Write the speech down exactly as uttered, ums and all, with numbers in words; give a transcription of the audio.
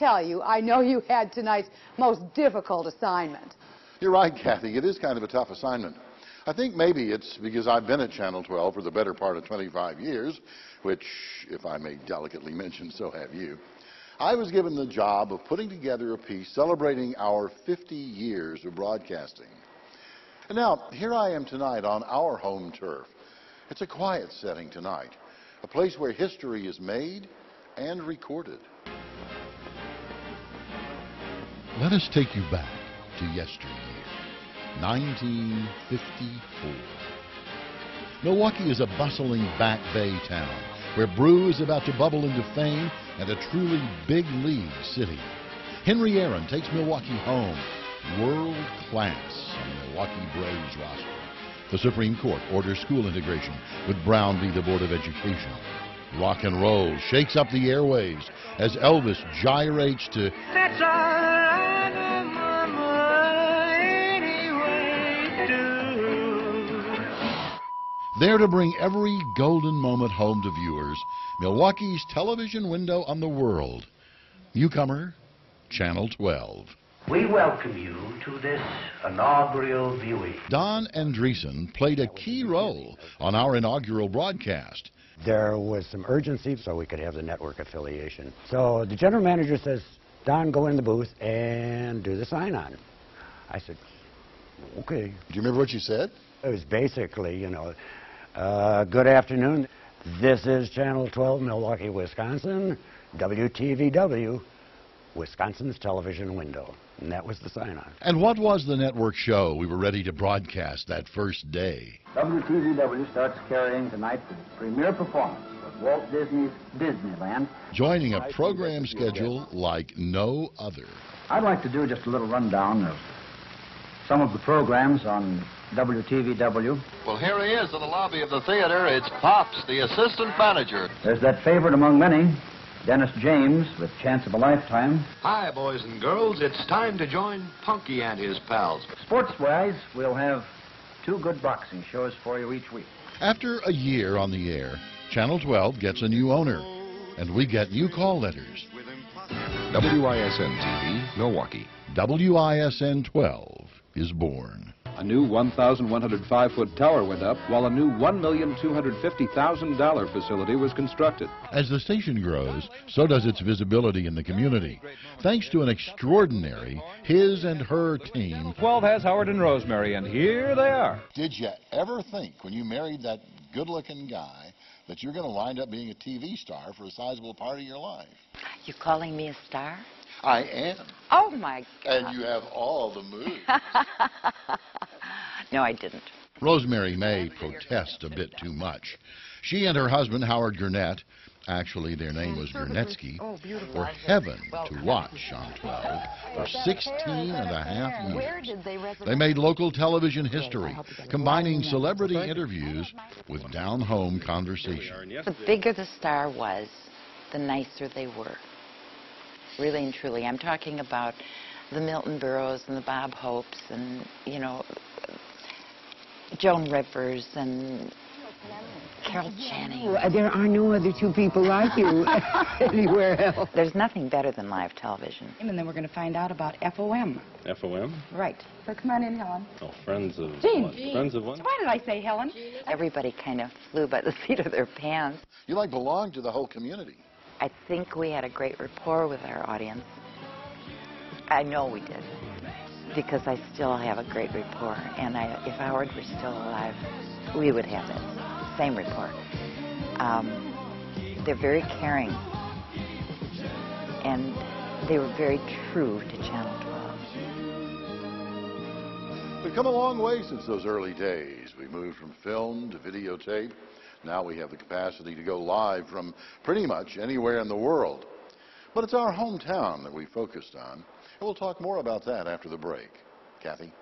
tell you, I know you had tonight's most difficult assignment. You're right, Kathy. It is kind of a tough assignment. I think maybe it's because I've been at Channel twelve for the better part of twenty-five years, which, if I may delicately mention, so have you. I was given the job of putting together a piece celebrating our fifty years of broadcasting. And now, here I am tonight on our home turf. It's a quiet setting tonight, a place where history is made and recorded. Let us take you back to yesteryear. nineteen fifty-four. Milwaukee is a bustling Back Bay town where brew is about to bubble into fame and a truly big league city. Henry Aaron takes Milwaukee home, world class on the Milwaukee Braves roster. The Supreme Court orders school integration with Brown v. the Board of Education. Rock and roll shakes up the airwaves as Elvis gyrates to "That's all." There to bring every golden moment home to viewers, Milwaukee's television window on the world. Newcomer, Channel twelve. We welcome you to this inaugural viewing. Don Andreessen played a key role on our inaugural broadcast. There was some urgency so we could have the network affiliation. So the general manager says, Don, go in the booth and do the sign-on. I said, okay. Do you remember what you said? It was basically, you know, uh, good afternoon. This is Channel twelve, Milwaukee, Wisconsin, W T V W, Wisconsin's television window. And that was the sign-on. And what was the network show we were ready to broadcast that first day? W T V W starts carrying tonight's premier performance of Walt Disney's Disneyland. Joining a program schedule like no other. I'd like to do just a little rundown of some of the programs on W T V W. Well, here he is in the lobby of the theater. It's Pops, the assistant manager. There's that favorite among many, Dennis James with Chance of a Lifetime. Hi, boys and girls. It's time to join Punky and his pals. Sports-wise, we'll have two good boxing shows for you each week. After a year on the air, Channel twelve gets a new owner, and we get new call letters. W I S N T V, Milwaukee. W I S N twelve is born. A new one thousand one hundred five foot tower went up while a new one million two hundred fifty thousand dollar facility was constructed. As the station grows, so does its visibility in the community. Thanks to an extraordinary his and her team. twelve has Howard and Rosemary, and here they are. Did you ever think when you married that good-looking guy that you're going to wind up being a T V star for a sizable part of your life? You calling me a star? I am. Oh, my God. And you have all the moves. No, I didn't. Rosemary may protest a bit too much. She and her husband, Howard Gurnett, actually their name was Gurnetsky, were heaven to watch on twelve for sixteen and a half years. They made local television history, combining celebrity interviews with down-home conversation. The bigger the star was, the nicer they were. Really and truly. I'm talking about the Milton Burrows and the Bob Hopes and, you know, Joan Rivers and Carol Channing. There are no other two people like you anywhere else. There's nothing better than live television. And then we're going to find out about F O M. F O M? Right. So come on in, Helen. Oh, friends of Jean. Jean. Friends of one? Why did I say Helen? Everybody kind of flew by the seat of their pants. You, like, belong to the whole community. I think we had a great rapport with our audience. I know we did, because I still have a great rapport, and I, if Howard were still alive, we would have that same rapport. Um, they're very caring, and they were very true to Channel twelve. We've come a long way since those early days. We moved from film to videotape. Now we have the capacity to go live from pretty much anywhere in the world. But it's our hometown that we focused on, and we'll talk more about that after the break. Kathy?